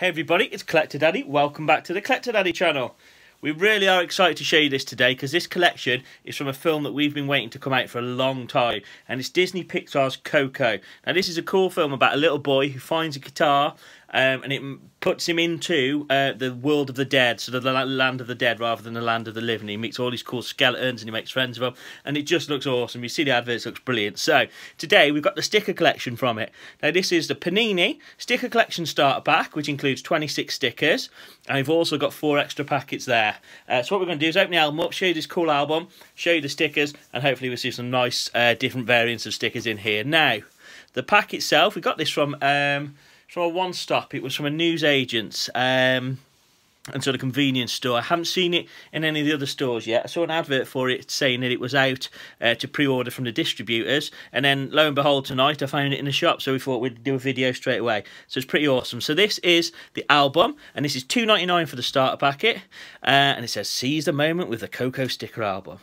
Hey everybody, it's Collector Daddy. Welcome back to the Collector Daddy channel. We really are excited to show you this today because this collection is from a film that we've been waiting to come out for a long time, and it's Disney Pixar's Coco. Now this is a cool film about a little boy who finds a guitar and it puts him into the world of the dead, so the land of the dead rather than the land of the living. He meets all these cool skeletons and he makes friends with them, and it just looks awesome. You see the adverts, looks brilliant. So today we've got the sticker collection from it. Now this is the Panini sticker collection starter pack, which includes 26 stickers, and I've also got 4 extra packets there. So what we're going to do is open the album up, show you this cool album, show you the stickers, and hopefully we'll see some nice different variants of stickers in here. Now the pack itself, we got this from a one-stop. It was from a newsagent's and sort of convenience store. I haven't seen it in any of the other stores yet. I saw an advert for it saying that it was out to pre-order from the distributors, and then lo and behold, tonight I found it in the shop, so we thought we'd do a video straight away. So it's pretty awesome. So this is the album, and this is $2.99 for the starter packet, and it says seize the moment with the Coco sticker album.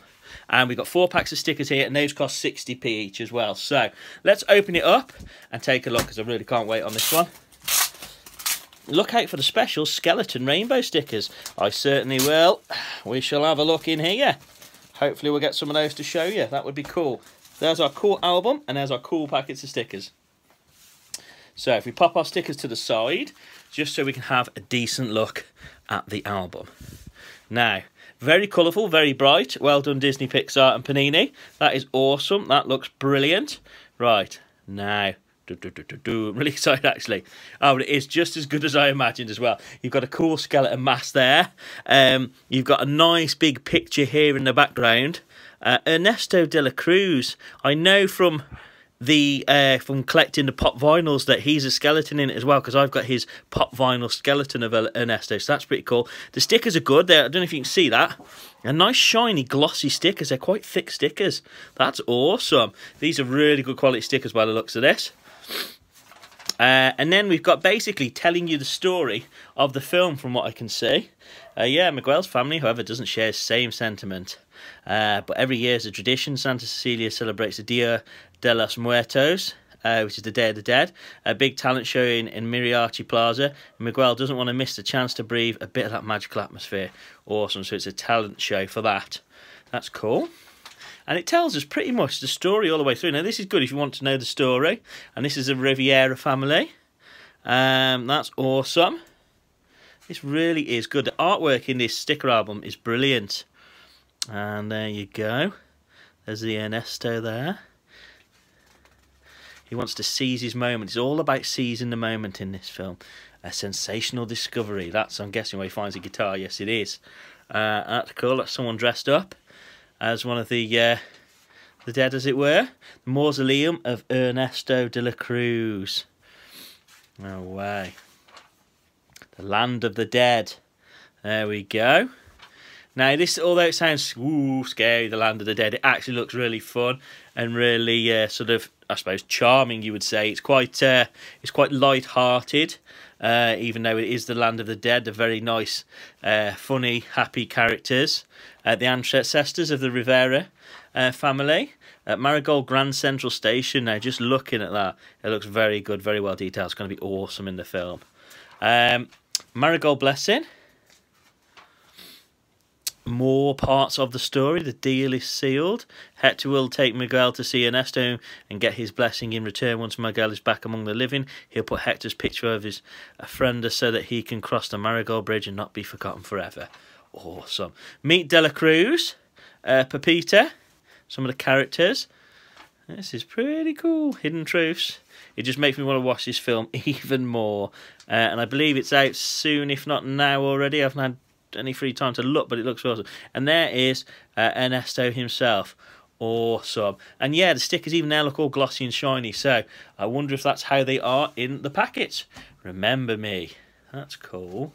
And we've got 4 packs of stickers here, and those cost 60p each as well. So let's open it up and take a look, because I really can't wait on this one. Look out for the special skeleton rainbow stickers. I certainly will. We shall have a look in here. Hopefully we'll get some of those to show you. That would be cool. There's our cool album, and there's our cool packets of stickers. So if we pop our stickers to the side, just so we can have a decent look at the album. Now, very colourful, very bright. Well done, Disney, Pixar and Panini. That is awesome. That looks brilliant. Right, now, I'm really excited, actually. Oh, but it is just as good as I imagined as well. You've got a cool skeleton mask there. You've got a nice big picture here in the background. Ernesto de la Cruz. I know from collecting the pop vinyls that he's a skeleton in it as well, because I've got his pop vinyl skeleton of Ernesto, so that's pretty cool. The stickers are good. I don't know if you can see that. They're nice, shiny, glossy stickers. They're quite thick stickers. That's awesome. These are really good quality stickers by the looks of this. And then we've got basically telling you the story of the film from what I can see. Yeah, Miguel's family, however, doesn't share the same sentiment. But every year is a tradition. Santa Cecilia celebrates the Dia de los Muertos, which is the Day of the Dead. A big talent show in Mariachi Plaza. And Miguel doesn't want to miss the chance to breathe a bit of that magical atmosphere. Awesome, so it's a talent show for that. That's cool. And it tells us pretty much the story all the way through. Now, this is good if you want to know the story. And this is a Riviera family. That's awesome. This really is good. The artwork in this sticker album is brilliant. And there you go. There's the Ernesto there. He wants to seize his moment. It's all about seizing the moment in this film. A sensational discovery. That's, I'm guessing, where he finds a guitar. Yes, it is. That's cool. That's someone dressed up as one of the dead, as it were. The mausoleum of Ernesto de la Cruz. No way. The land of the dead. There we go. Now this, although it sounds scary, the land of the dead, it actually looks really fun and really sort of, I suppose, charming, you would say. It's quite light-hearted, even though it is the land of the dead. They're very nice, funny, happy characters. The ancestors of the Rivera family. At Marigold Grand Central Station. Now, just looking at that, it looks very good, very well detailed. It's going to be awesome in the film. Marigold Blessing. More parts of the story. The deal is sealed. Hector will take Miguel to see Ernesto and get his blessing in return. Once Miguel is back among the living, he'll put Hector's picture of his friend so that he can cross the Marigold Bridge and not be forgotten forever. Awesome. Meet De La Cruz, Pepita, some of the characters. This is pretty cool. Hidden Truths. It just makes me want to watch this film even more. And I believe it's out soon, if not now already. I haven't had any free time to look, but it looks awesome. And there is Ernesto himself. Awesome. And yeah, the stickers even there look all glossy and shiny, so I wonder if that's how they are in the packets. Remember me. That's cool.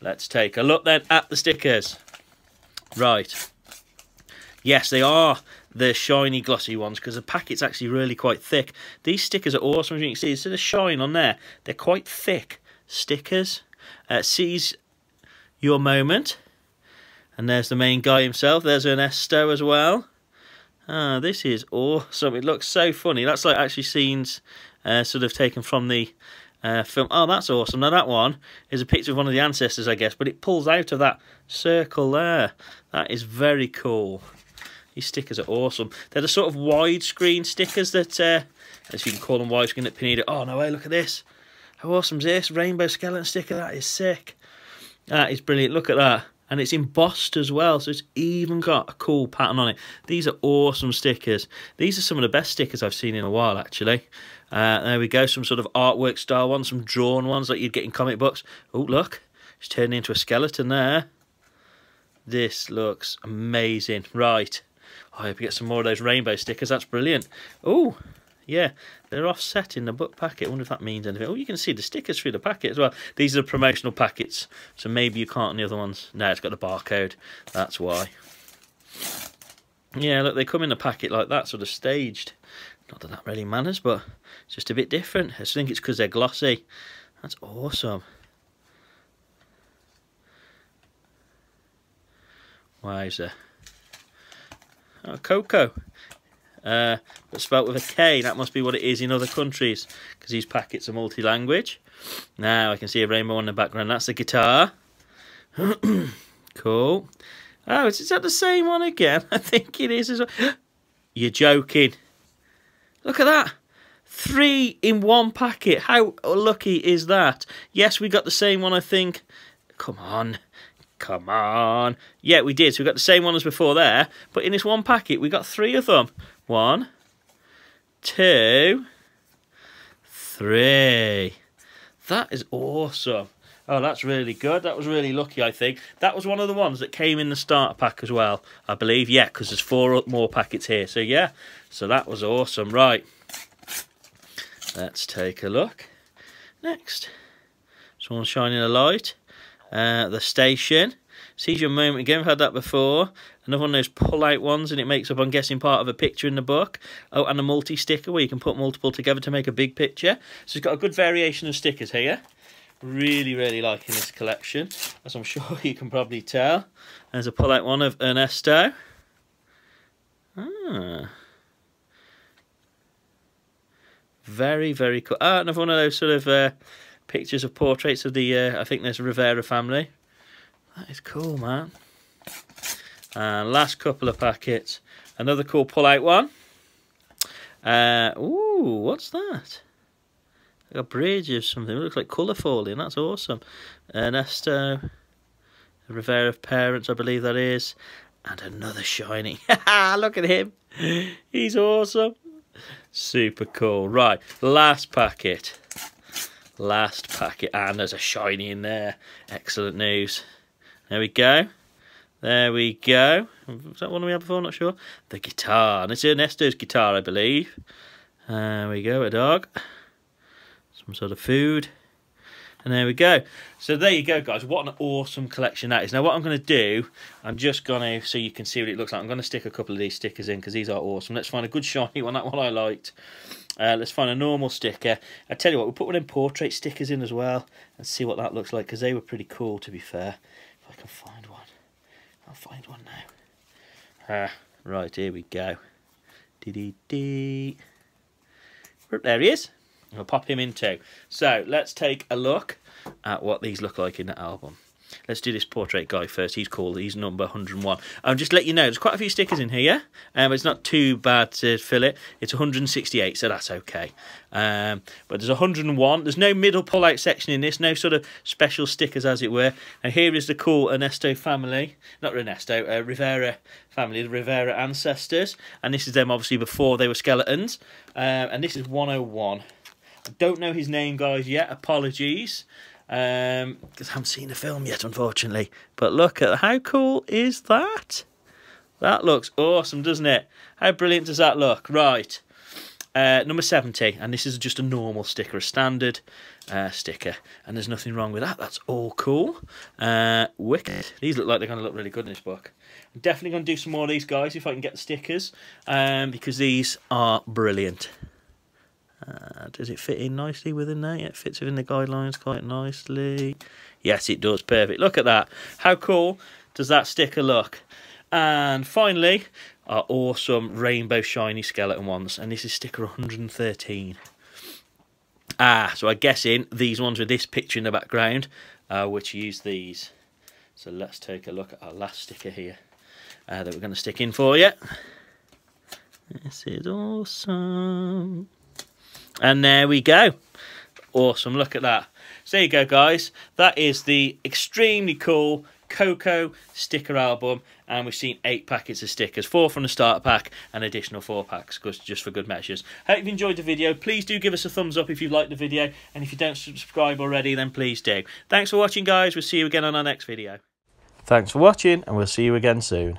Let's take a look then at the stickers. Right. Yes, they are the shiny, glossy ones, because the packet's actually really quite thick. These stickers are awesome, as you can see. So the shine on there. They're quite thick stickers. Seize your moment. And there's the main guy himself. There's Ernesto as well. Ah, this is awesome. It looks so funny. That's like actually scenes sort of taken from the film. Oh, that's awesome. Now that one is a picture of one of the ancestors, I guess, but it pulls out of that circle there. That is very cool. These stickers are awesome. They're the sort of widescreen stickers that, as you can call them widescreen at Pineda. Oh, no way, look at this. How awesome is this? Rainbow skeleton sticker, that is sick. That is brilliant, look at that. And it's embossed as well, so it's even got a cool pattern on it. These are awesome stickers. These are some of the best stickers I've seen in a while, actually. There we go, some sort of artwork style ones, some drawn ones that you'd get in comic books. Oh, look, it's turned into a skeleton there. This looks amazing. Right, I hope we get some more of those rainbow stickers. That's brilliant. Oh, yeah, they're offset in the book packet. I wonder if that means anything. Oh, you can see the stickers through the packet as well. These are the promotional packets, so maybe you can't on the other ones. No, it's got the barcode. That's why. Yeah, look, they come in a packet like that, sort of staged. Not that that really matters, but it's just a bit different. I just think it's because they're glossy. That's awesome. Why is there? Oh, Coco. But spelt with a K. That must be what it is in other countries, because these packets are multi-language. Now I can see a rainbow in the background. That's the guitar. Cool. Oh, is that the same one again? I think it is as well. You're joking. Look at that. 3 in one packet. How lucky is that? Yes, we got the same one, I think. Come on. Come on. Yeah, we did. So we got the same one as before there. But in this one packet, we got 3 of them. 1, 2, 3. That is awesome. Oh, that's really good. That was really lucky, I think. That was one of the ones that came in the starter pack as well, I believe. Yeah, because there's 4 more packets here. So, yeah. So, that was awesome. Right. Let's take a look. Next. Someone's shining a light. The station. Seizure moment again, we've had that before. Another one of those pull-out ones, and it makes up, I'm guessing, part of a picture in the book. Oh, and a multi-sticker where you can put multiple together to make a big picture. So it's got a good variation of stickers here. Really, really liking this collection, as I'm sure you can probably tell. There's a pull-out one of Ernesto. Ah. Very, very cool. Ah, another one of those sort of... pictures of portraits of the, I think there's a Rivera family. That is cool, man. And last couple of packets. Another cool pull-out one. Ooh, what's that? A bridge or something. It looks like colour falling. That's awesome. Ernesto, Rivera parents, I believe that is. And another shiny. Look at him. He's awesome. Super cool. Right, last packet. Last packet, and there's a shiny in there. Excellent news. There we go. There we go. Was that one we had before? I'm not sure. The guitar. And it's Ernesto's guitar, I believe. There we go, a dog. Some sort of food. And there we go. So there you go, guys. What an awesome collection that is. Now, what I'm going to do, I'm just going to, so you can see what it looks like, I'm going to stick a couple of these stickers in because these are awesome. Let's find a good shiny one. That one I liked. Let's find a normal sticker. I tell you what, we'll put one of them portrait stickers in as well and see what that looks like, because they were pretty cool, to be fair. If I can find one. I'll find one now. Right, here we go. Dee-dee-dee. There he is. I'll pop him in too. So let's take a look at what these look like in the album. Let's do this portrait guy first. He's cool. He's number 101. I'll just let you know, there's quite a few stickers in here. It's not too bad to fill it. It's 168, so that's okay. But there's 101. There's no middle pull-out section in this. No sort of special stickers, as it were. And here is the cool Ernesto family. Not Ernesto, Rivera family, the Rivera ancestors. And this is them, obviously, before they were skeletons. And this is 101. I don't know his name, guys, yet. Apologies. Because I haven't seen the film yet, unfortunately. But look at how cool is that? That looks awesome, doesn't it? How brilliant does that look? Right. Number 70. And this is just a normal sticker, a standard sticker. And there's nothing wrong with that. That's all cool. Wicked. These look like they're going to look really good in this book. I'm definitely going to do some more of these, guys, if I can get the stickers. Because these are brilliant. Does it fit in nicely within there? Yeah, it fits within the guidelines quite nicely. Yes, it does. Perfect. Look at that. How cool does that sticker look? And finally, our awesome rainbow shiny skeleton ones. And this is sticker 113. Ah, so I'm guessing these ones with this picture in the background, which use these. So let's take a look at our last sticker here that we're going to stick in for you. This is awesome. And there we go. Awesome, look at that. So there you go, guys. That is the extremely cool Coco sticker album, and we've seen 8 packets of stickers, 4 from the starter pack and additional 4 packs just for good measures. Hope you've enjoyed the video. Please do give us a thumbs up if you've liked the video, and if you don't subscribe already, then please do. Thanks for watching, guys. We'll see you again on our next video. Thanks for watching, and we'll see you again soon.